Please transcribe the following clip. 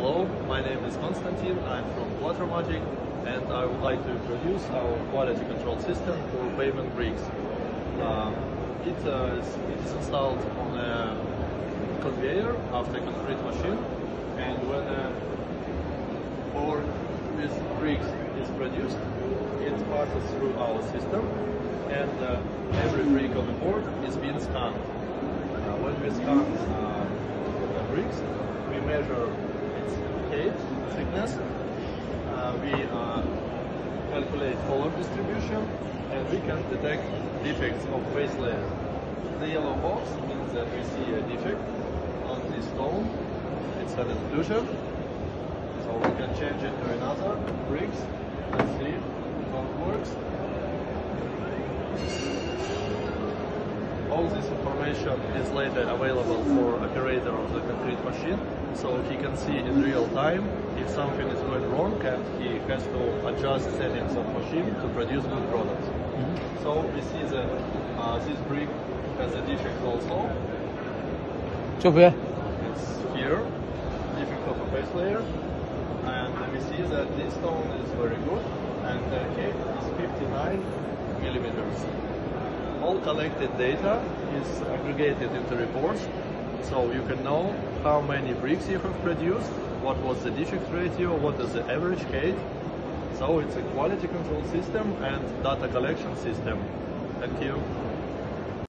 Hello, my name is Konstantin, I'm from Quatromatic, and I would like to introduce our quality control system for pavement bricks. It is installed on a conveyor after a concrete machine, and when this bricks is produced, it passes through our system, and every brick on the board is being scanned. When we scan the bricks, we measure its height, thickness, we calculate color distribution, and we can detect defects of base layer. The yellow box means that we see a defect on this stone. It's an inclusion, so we can change it to another bricks and see how it works. All this information is later available for operator of the concrete machine, so he can see in real time if something is going wrong and he has to adjust settings of machine to produce good products. So we see that this brick has a defect also. It's here, defect of a base layer, and we see that this stone is very good and the height is 59 millimeters. All collected data is aggregated into reports, so you can know how many bricks you have produced, what was the defect ratio, what is the average height. So it's a quality control system and data collection system. Thank you.